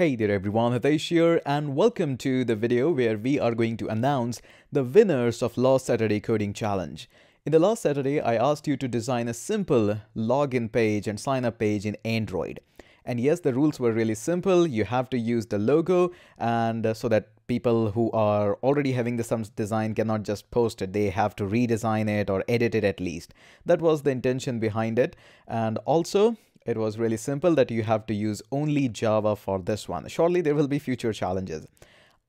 Hey there everyone, Hitesh here and welcome to the video where we are going to announce the winners of last Saturday coding challenge. In the last Saturday, I asked you to design a simple login page and sign up page in Android. And yes, the rules were really simple. You have to use the logo and so that people who are already having the some design cannot just post it. They have to redesign it or edit it at least. That was the intention behind it. And also, it was really simple that you have to use only Java for this one. Surely there will be future challenges.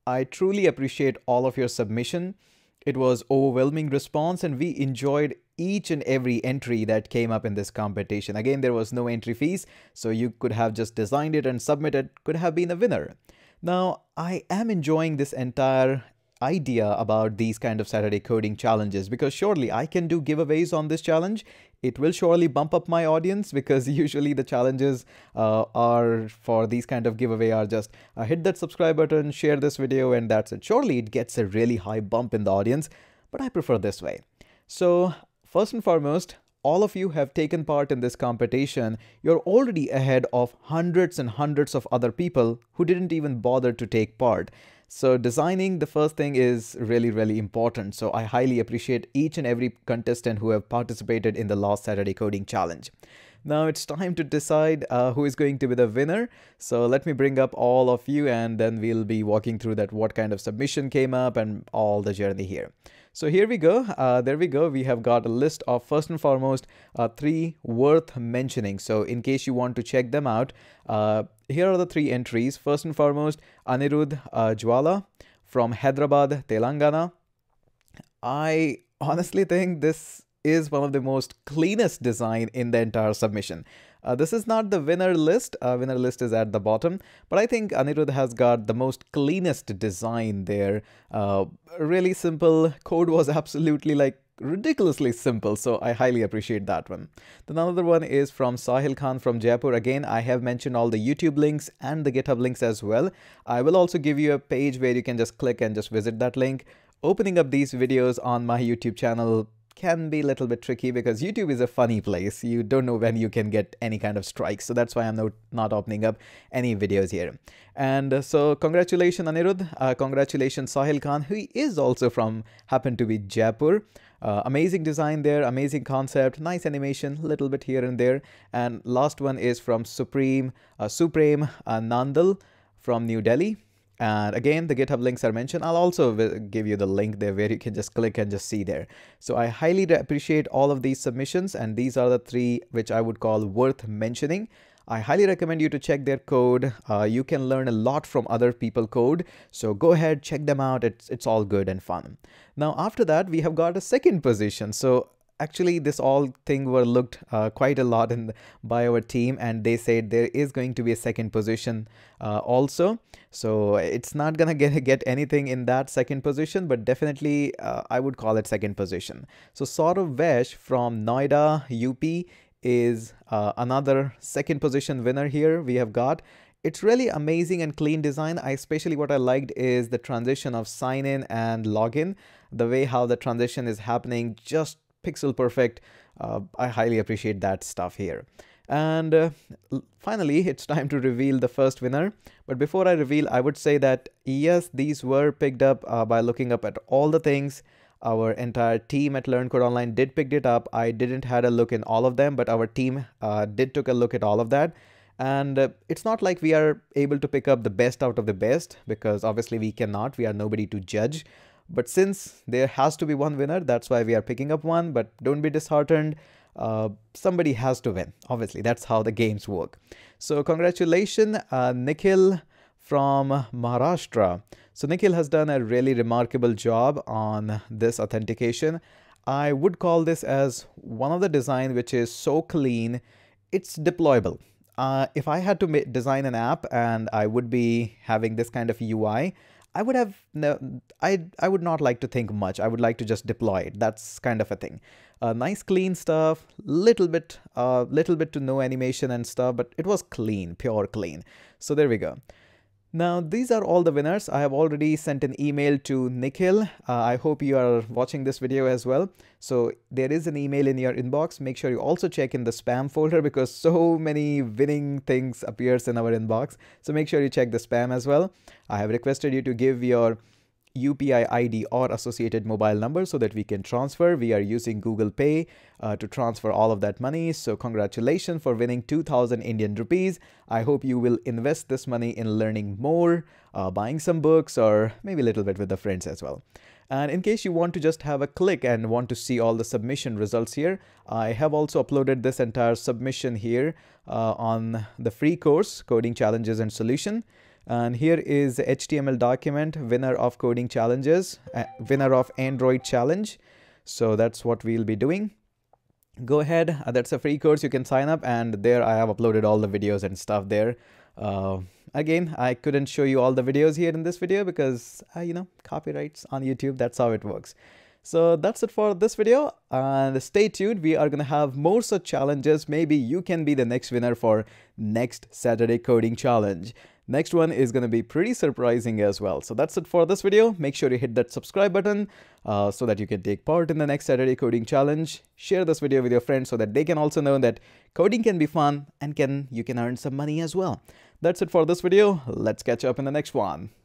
I truly appreciate all of your submission. It was overwhelming response and we enjoyed each and every entry that came up in this competition. Again, there was no entry fees, so you could have just designed it and submitted, could have been a winner. Now, I am enjoying this entire idea about these kind of Saturday coding challenges because surely I can do giveaways on this challenge. It will surely bump up my audience because usually the challenges are for these kind of giveaway are just hit that subscribe button, share this video and that's it. Surely it gets a really high bump in the audience, but I prefer this way. So first and foremost, all of you have taken part in this competition. You're already ahead of hundreds and hundreds of other people who didn't even bother to take part. So designing, the first thing is really important. So I highly appreciate each and every contestant who have participated in the last Saturday coding challenge. Now it's time to decide who is going to be the winner. So let me bring up all of you and then we'll be walking through that what kind of submission came up and all the journey here. So here we go. There we go. We have got a list of first and foremost three worth mentioning. So in case you want to check them out, here are the three entries. First and foremost, Anirudh Jwala from Hyderabad, Telangana. I honestly think this is one of the most cleanest design in the entire submission. This is not the winner list. Winner list is at the bottom, but I think Anirudh has got the most cleanest design there. Really simple. Code was absolutely like ridiculously simple, so I highly appreciate that one. Then another one is from Sahil Khan from Jaipur. Again, I have mentioned all the YouTube links and the GitHub links as well. I will also give you a page where you can just click and just visit that link. Opening up these videos on my YouTube channel can be a little bit tricky because YouTube is a funny place. You don't know when you can get any kind of strikes. So that's why I'm not opening up any videos here. And so congratulations Anirudh. Congratulations Sahil Khan, who is also from, happened to be Jaipur. Amazing design there, amazing concept, nice animation, little bit here and there. And last one is from Supreme Nandal from New Delhi. And again, the GitHub links are mentioned. I'll also give you the link there where you can just click and just see there. So I highly appreciate all of these submissions. And these are the three which I would call worth mentioning. I highly recommend you to check their code. You can learn a lot from other people's code. So go ahead, check them out. It's all good and fun. Now, after that, we have got a second position. So actually, this all thing were looked quite a lot in by our team and they said there is going to be a second position also. So it's not going to get anything in that second position, but definitely I would call it second position. So Soravesh from Noida, UP is another second position winner here we have got. It's really amazing and clean design. Especially what I liked is the transition of sign in and login. The way how the transition is happening, just pixel perfect. I highly appreciate that stuff here. And finally, it's time to reveal the first winner. But before I reveal, I would say that yes, these were picked up by looking up at all the things. Our entire team at Learn Code Online did pick it up. I didn't had a look in all of them, but our team did took a look at all of that. And it's not like we are able to pick up the best out of the best because obviously we cannot. We are nobody to judge. But since there has to be one winner, that's why we are picking up one. But don't be disheartened. Somebody has to win. Obviously, that's how the games work. So congratulations, Nikhil from Maharashtra. So Nikhil has done a really remarkable job on this authentication. I would call this as one of the design which is so clean. It's deployable. If I had to design an app and I would be having this kind of UI, I would have no, I would not like to think much. I would like to just deploy it. That's kind of a thing. Nice clean stuff, little bit to no animation and stuff, but it was clean, pure clean. So there we go. Now, these are all the winners. I have already sent an email to Nikhil. I hope you are watching this video as well. So there is an email in your inbox. Make sure you also check in the spam folder because so many winning things appears in our inbox. So make sure you check the spam as well. I have requested you to give your UPI ID or associated mobile number so that we can transfer. We are using Google Pay to transfer all of that money. So congratulations for winning 2,000 Indian rupees. I hope you will invest this money in learning more, buying some books or maybe a little bit with the friends as well. And in case you want to just have a click and want to see all the submission results here, I have also uploaded this entire submission here on the free course, Coding Challenges and Solution. And here is the HTML document, winner of coding challenges, winner of Android challenge. So that's what we'll be doing. Go ahead. That's a free course. You can sign up. And there I have uploaded all the videos and stuff there. Again, I couldn't show you all the videos here in this video because, you know, copyrights on YouTube. That's how it works. So that's it for this video and stay tuned. We are going to have more such challenges. Maybe you can be the next winner for next Saturday coding challenge. Next one is going to be pretty surprising as well. So that's it for this video. Make sure you hit that subscribe button so that you can take part in the next Saturday coding challenge. Share this video with your friends so that they can also know that coding can be fun and you can earn some money as well. That's it for this video. Let's catch up in the next one.